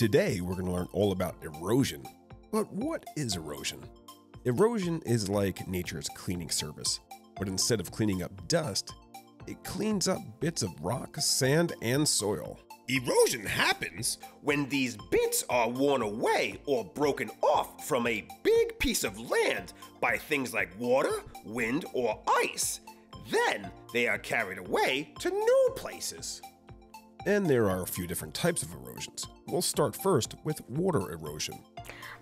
Today, we're going to learn all about erosion. But what is erosion? Erosion is like nature's cleaning service, but instead of cleaning up dust, it cleans up bits of rock, sand, and soil. Erosion happens when these bits are worn away or broken off from a big piece of land by things like water, wind, or ice. Then they are carried away to new places. And there are a few different types of erosions. We'll start first with water erosion.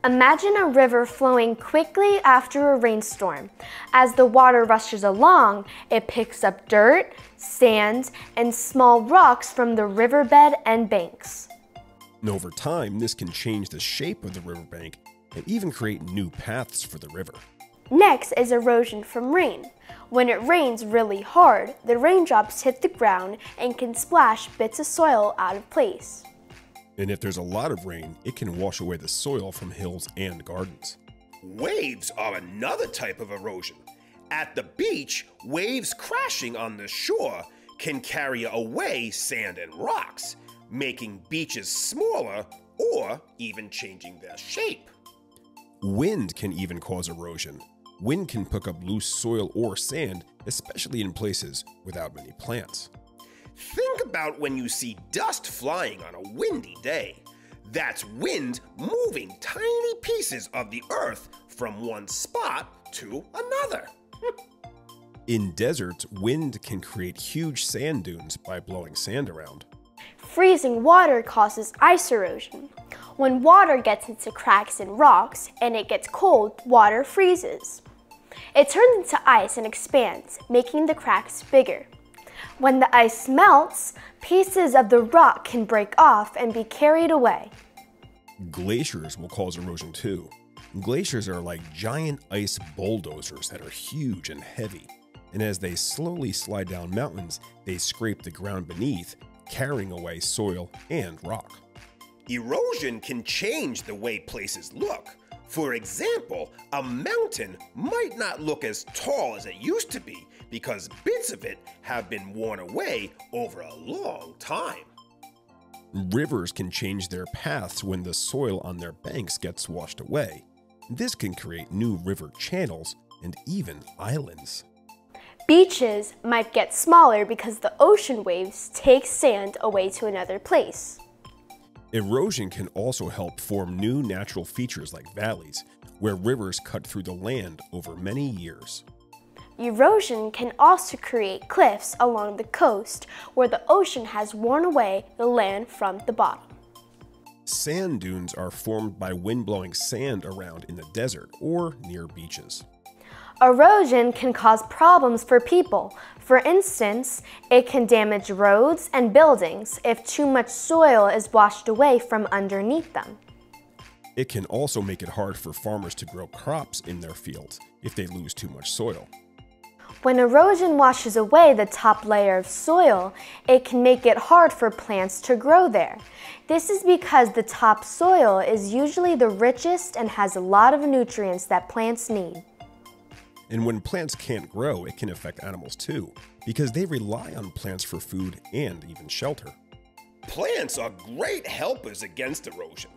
Imagine a river flowing quickly after a rainstorm. As the water rushes along, it picks up dirt, sand, and small rocks from the riverbed and banks. And over time, this can change the shape of the riverbank and even create new paths for the river. Next is erosion from rain. When it rains really hard, the raindrops hit the ground and can splash bits of soil out of place. And if there's a lot of rain, it can wash away the soil from hills and gardens. Waves are another type of erosion. At the beach, waves crashing on the shore can carry away sand and rocks, making beaches smaller or even changing their shape. Wind can even cause erosion. Wind can pick up loose soil or sand, especially in places without many plants. Think about when you see dust flying on a windy day. That's wind moving tiny pieces of the earth from one spot to another. In deserts, wind can create huge sand dunes by blowing sand around. Freezing water causes ice erosion. When water gets into cracks in rocks and it gets cold, water freezes. It turns into ice and expands, making the cracks bigger. When the ice melts, pieces of the rock can break off and be carried away. Glaciers will cause erosion too. Glaciers are like giant ice bulldozers that are huge and heavy. And as they slowly slide down mountains, they scrape the ground beneath, carrying away soil and rock. Erosion can change the way places look. For example, a mountain might not look as tall as it used to be because bits of it have been worn away over a long time. Rivers can change their paths when the soil on their banks gets washed away. This can create new river channels and even islands. Beaches might get smaller because the ocean waves take sand away to another place. Erosion can also help form new natural features like valleys, where rivers cut through the land over many years. Erosion can also create cliffs along the coast, where the ocean has worn away the land from the bottom. Sand dunes are formed by wind blowing sand around in the desert or near beaches. Erosion can cause problems for people. For instance, it can damage roads and buildings if too much soil is washed away from underneath them. It can also make it hard for farmers to grow crops in their fields if they lose too much soil. When erosion washes away the top layer of soil, it can make it hard for plants to grow there. This is because the top soil is usually the richest and has a lot of nutrients that plants need. And when plants can't grow, it can affect animals too, because they rely on plants for food and even shelter. Plants are great helpers against erosion.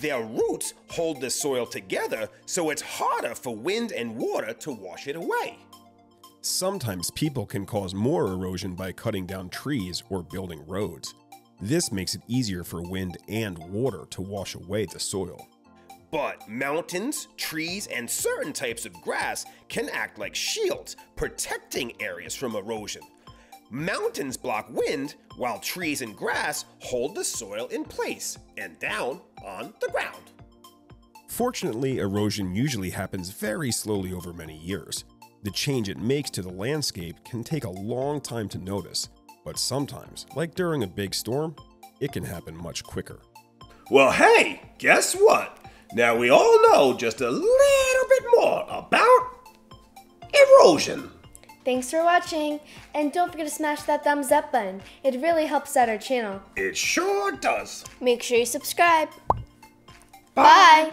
Their roots hold the soil together, so it's harder for wind and water to wash it away. Sometimes people can cause more erosion by cutting down trees or building roads. This makes it easier for wind and water to wash away the soil. But mountains, trees, and certain types of grass can act like shields, protecting areas from erosion. Mountains block wind, while trees and grass hold the soil in place and down on the ground. Fortunately, erosion usually happens very slowly over many years. The change it makes to the landscape can take a long time to notice, but sometimes, like during a big storm, it can happen much quicker. Well, hey, guess what? Now we all know just a little bit more about erosion. Thanks for watching, and don't forget to smash that thumbs up button. It really helps out our channel. It sure does. Make sure you subscribe. Bye. Bye.